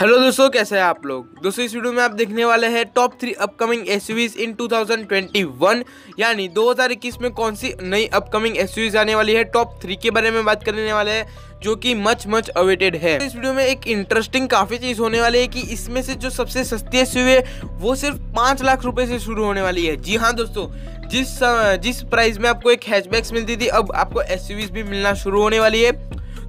Hello दोस्तों, कैसे हैं आप लोग। दोस्तों इस वीडियो में आप देखने वाले हैं टॉप 3 अपकमिंग एसयूवीज इन 2021 यानी 2021 में कौन सी नई अपकमिंग एसयूवीज आने वाली है। टॉप 3 के बारे में बात करने वाले हैं जो कि मच अवेटेड है। इस वीडियो में एक इंटरेस्टिंग काफी चीज होने वाली है कि इसमें से जो सबसे सस्ती एसयूवी है वो सिर्फ 5 लाख रुपए से शुरू होने वाली है। जी हाँ दोस्तों, जिस प्राइस में आपको एक हैचबैक्स मिलती थी अब आपको एसयूवीज भी मिलना शुरू होने वाली है।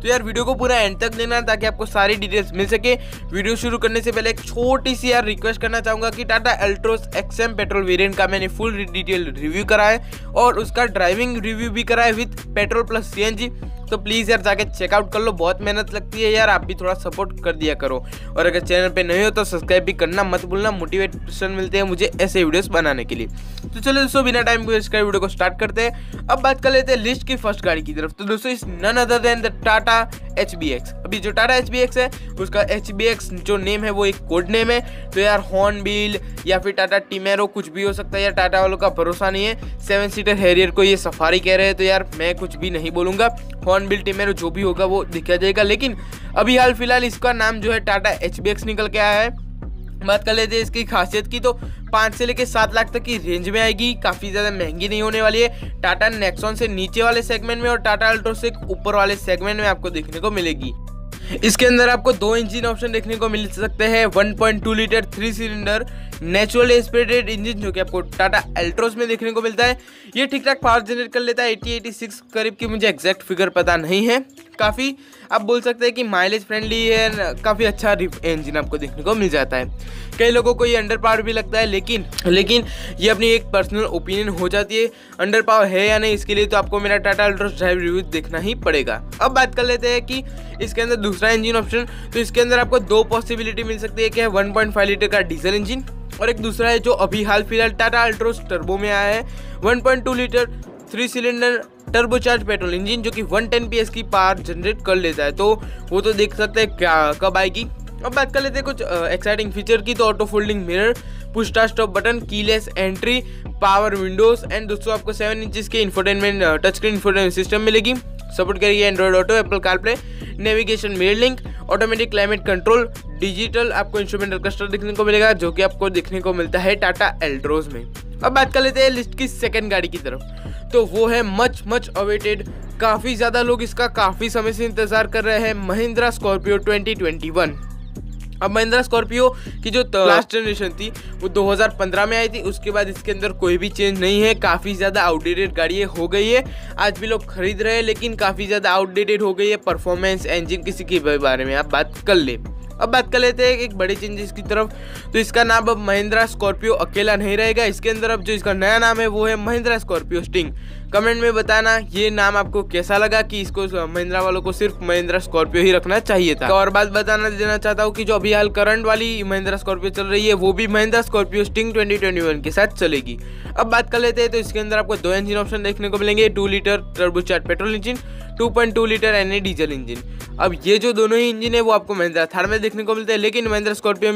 तो यार वीडियो को पूरा एंड तक देखना ताकि आपको सारी डिटेल्स मिल सके। वीडियो शुरू करने से पहले एक छोटी सी यार रिक्वेस्ट करना चाहूँगा कि Tata Altroz XM petrol variant का मैंने फुल डिटेल रिव्यू करा है और उसका ड्राइविंग रिव्यू भी करा है विथ पेट्रोल प्लस CNG। तो प्लीज़ यार जाके चेकआउट कर लो, बहुत मेहनत लगती है यार, आप भी थोड़ा सपोर्ट कर दिया करो। और अगर चैनल पे नहीं हो तो सब्सक्राइब भी करना मत भूलना, मोटिवेशन मिलते हैं मुझे ऐसे वीडियोस बनाने के लिए। तो चलो दोस्तों बिना टाइम वेस्ट करे वीडियो को स्टार्ट करते हैं। अब बात कर लेते हैं लिस्ट की फर्स्ट गाड़ी की तरफ। तो दोस्तों इस none other than the Tata HBX। अभी जो टाटा HBX है उसका HBX जो नेम है वो एक कोड नेम है। तो यार हॉर्नबिल या फिर टाटा टिमेरो कुछ भी हो सकता है यार, टाटा वालों का भरोसा नहीं है। 7 सीटर हैरियर को ये सफारी कह रहे हैं तो यार मैं कुछ भी नहीं बोलूँगा। हॉर्नबिल टिमेरो जो भी होगा वो दिखाया जाएगा, लेकिन अभी हाल फिलहाल इसका नाम जो है टाटा HBX निकल के आया है। बात कर लेते हैं इसकी खासियत की, तो 5 से लेकर 7 लाख तक की रेंज में आएगी, काफ़ी ज़्यादा महंगी नहीं होने वाली है। टाटा नेक्सॉन से नीचे वाले सेगमेंट में और टाटा अल्ट्रोज से ऊपर वाले सेगमेंट में आपको देखने को मिलेगी। इसके अंदर आपको 2 इंजन ऑप्शन देखने को मिल सकते हैं। 1.2 litre 3 cylinder natural aspirated engine जो कि आपको टाटा अल्ट्रोज में देखने को मिलता है। ये ठीक ठाक पावर जनरेट कर लेता है 86 करीब की, मुझे एग्जैक्ट फिगर पता नहीं है। काफ़ी आप बोल सकते हैं कि माइलेज फ्रेंडली है, काफ़ी अच्छा इंजन आपको देखने को मिल जाता है। कई लोगों को ये अंडर पावर भी लगता है, लेकिन ये अपनी एक पर्सनल ओपिनियन हो जाती है। अंडर पावर है या नहीं इसके लिए तो आपको मेरा टाटा अल्ट्रोज ड्राइव रिव्यू देखना ही पड़ेगा। अब बात कर लेते हैं कि इसके अंदर दूसरा इंजन ऑप्शन, तो इसके अंदर आपको 2 पॉसिबिलिटी मिल सकती है। एक है 1.5 लीटर का डीजल इंजन और एक दूसरा है जो अभी हाल फिलहाल टाटा अल्ट्रोज टर्बो में आया है, 1.2 litre 3 cylinder turbocharge petrol engine जो कि 110 PS की पावर जनरेट कर लेता है। तो वो तो देख सकते हैं क्या कब आएगी। अब बात कर लेते हैं कुछ एक्साइटिंग फीचर की, तो auto folding mirror, push start stop button, keyless entry, power windows and दोस्तों आपको 7 इंच के infotainment touch screen infotainment system मिलेगी। सपोर्ट करेगी Android Auto, Apple CarPlay, navigation mirror link, automatic climate control, digital आपको instrument orchestra देखने को मिलेगा जो कि आपको देखने को मिलता है टाटा अल्ट्रोज में। अब बात कर लेते हैं लिस्ट की सेकंड गाड़ी की तरफ, तो वो है मच अवेटेड, काफ़ी ज़्यादा लोग इसका काफ़ी समय से इंतज़ार कर रहे हैं, महिंद्रा स्कॉर्पियो 2021। अब महिंद्रा स्कॉर्पियो की जो लास्ट जनरेशन थी वो 2015 में आई थी, उसके बाद इसके अंदर कोई भी चेंज नहीं है। काफ़ी ज़्यादा आउटडेटेड गाड़ी हो गई है, आज भी लोग खरीद रहे हैं लेकिन काफ़ी ज़्यादा आउटडेटेड हो गई है। परफॉर्मेंस, इंजन, किसी के बारे में आप बात कर ले। अब बात कर लेते हैं एक बड़े चेंजेस की तरफ, तो इसका नाम अब महिंद्रा स्कॉर्पियो अकेला नहीं रहेगा। इसके अंदर अब जो इसका नया नाम है वो है महिंद्रा स्कॉर्पियो स्टिंग। कमेंट में बताना ये नाम आपको कैसा लगा, कि इसको महिंद्रा वालों को सिर्फ महिंद्रा स्कॉर्पियो ही रखना चाहिए था। और बात बताना देना चाहता हूँ कि जो अभी हाल करंट वाली महिंद्रा स्कॉर्पियो चल रही है वो भी महिंद्रा स्कॉर्पियो स्टिंग 2021 के साथ चलेगी। अब बात कर लेते हैं, तो इसके अंदर आपको 2 इंजन ऑप्शन देखने को मिलेंगे, 2 litre turbocharge petrol engine, 2.2 litre NA diesel engine. अब ये जो दोनों ही इंजन है वो आपको महिंद्रा थार में देखने को मिलते हैं, लेकिन महिंद्रा स्कॉर्पियो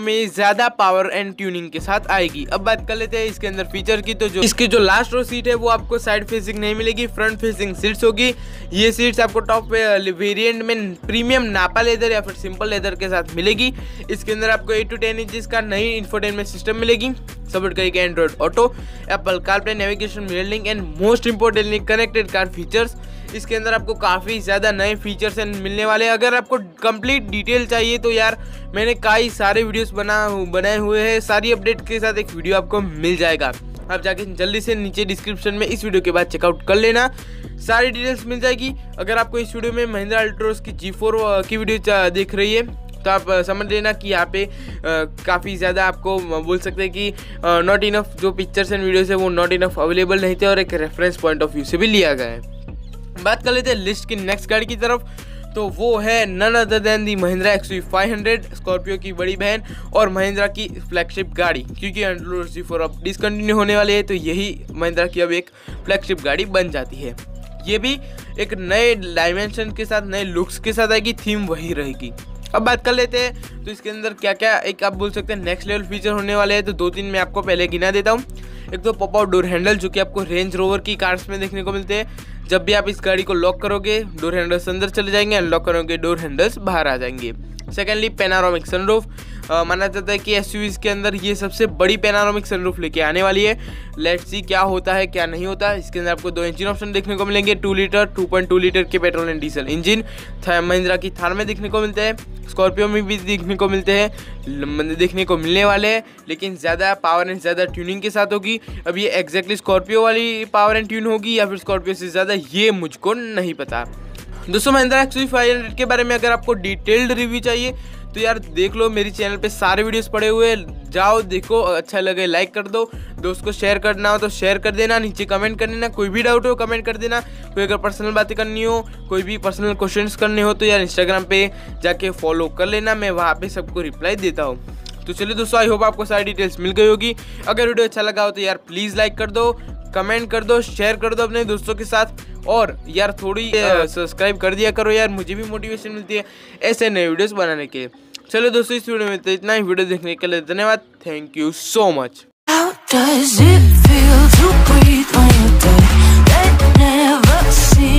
में ये ज़्यादा पावर एंड ट्यूनिंग के साथ आएगी। अब बात कर लेते हैं इसके अंदर फीचर की, तो जो इसकी जो लास्ट रो सीट है वो आपको साइड फेसिंग नहीं मिलेगी, फ्रंट फेसिंग सीट्स होगी। ये सीट्स आपको टॉप वेरिएंट में प्रीमियम नापा लेदर या फिर सिंपल लेदर के साथ मिलेगी। इसके अंदर आपको 8 से 10 इंच का नई इंफोटेनमेंट सिस्टम मिलेगी, सपोर्ट करेगी Android Auto, Apple CarPlay, navigation mirror link and most importantly connected car features. इसके अंदर आपको काफ़ी ज़्यादा नए फीचर्स मिलने वाले हैं। अगर आपको कंप्लीट डिटेल चाहिए तो यार मैंने कई सारे वीडियोस बनाए हुए हैं, सारी अपडेट के साथ एक वीडियो आपको मिल जाएगा। आप जाके जल्दी से नीचे डिस्क्रिप्शन में इस वीडियो के बाद चेकआउट कर लेना, सारी डिटेल्स मिल जाएगी। अगर आपको इस वीडियो में महिंद्रा अल्ट्रोज की G4 की वीडियो देख रही है तो आप समझ लेना कि यहाँ पे काफ़ी ज़्यादा आपको बोल सकते हैं कि नॉट इनफ जो पिक्चर्स एंड वीडियोज़ है वो नॉट इनफ अवेलेबल नहीं थे और एक रेफरेंस पॉइंट ऑफ व्यू से भी लिया गया है। बात कर लेते हैं लिस्ट की नेक्स्ट गाड़ी की तरफ, तो वो है none other than the Mahindra XUV500, Scorpio की बड़ी बहन और महिंद्रा की फ्लैगशिप गाड़ी। क्योंकि अल्ट्रोज G4 अब डिसकंटिन्यू होने वाली है तो यही महिंद्रा की अब एक फ्लैगशिप गाड़ी बन जाती है। ये भी एक नए डायमेंशन के साथ, नए लुक्स के साथ आएगी, थीम वही रहेगी। अब बात कर लेते हैं तो इसके अंदर क्या क्या एक आप बोल सकते हैं नेक्स्ट लेवल फीचर होने वाले हैं, तो 2-3 मैं आपको पहले गिना देता हूँ। एक तो पॉप आउट डोर हैंडल जो कि आपको रेंज रोवर की कार्स में देखने को मिलते हैं, जब भी आप इस गाड़ी को लॉक करोगे डोर हैंडल्स अंदर चले जाएंगे, अनलॉक करोगे डोर हैंडल्स बाहर आ जाएंगे। सेकेंडली पैनारोमिक सनरूफ, माना जाता है कि एसयूवीज़ के अंदर ये सबसे बड़ी पैनारोमिक सनरूफ लेके आने वाली है। लेट्स सी क्या होता है क्या नहीं होता। इसके अंदर आपको दो इंजन ऑप्शन देखने को मिलेंगे, 2.2 लीटर के petrol and diesel engine Mahindra की थार में देखने को मिलते हैं, स्कॉर्पियो में भी देखने को मिलते हैं, देखने को मिलने वाले हैं, लेकिन ज़्यादा पावर एंड ज़्यादा ट्यूनिंग के साथ होगी। अब ये एग्जैक्टली स्कॉर्पियो वाली पावर एंड ट्यून होगी या फिर स्कॉर्पियो से ज़्यादा, ये मुझको नहीं पता। दोस्तों महिंद्रा XUV500 के बारे में अगर आपको डिटेल्ड रिव्यू चाहिए तो यार देख लो, मेरी चैनल पे सारे वीडियोस पड़े हुए, जाओ देखो, अच्छा लगे लाइक कर दो, दोस्त को शेयर करना हो तो शेयर कर देना, नीचे कमेंट कर देना, कोई भी डाउट हो कमेंट कर देना, कोई अगर पर्सनल बातें करनी हो, कोई भी पर्सनल क्वेश्चंस करने हो तो यार इंस्टाग्राम पे जाके फॉलो कर लेना, मैं वहाँ पे सबको रिप्लाई देता हूँ। तो चलिए दोस्तों, आई होप आपको सारी डिटेल्स मिल गई होगी। अगर वीडियो अच्छा लगा हो तो यार प्लीज़ लाइक कर दो, कमेंट कर दो, शेयर कर दो अपने दोस्तों के साथ, और यार थोड़ी सब्सक्राइब कर दिया करो यार, मुझे भी मोटिवेशन मिलती है ऐसे नए वीडियोस बनाने के। चलो दोस्तों, इस वीडियो में तो इतना ही। वीडियो देखने के लिए धन्यवाद, थैंक यू सो मच।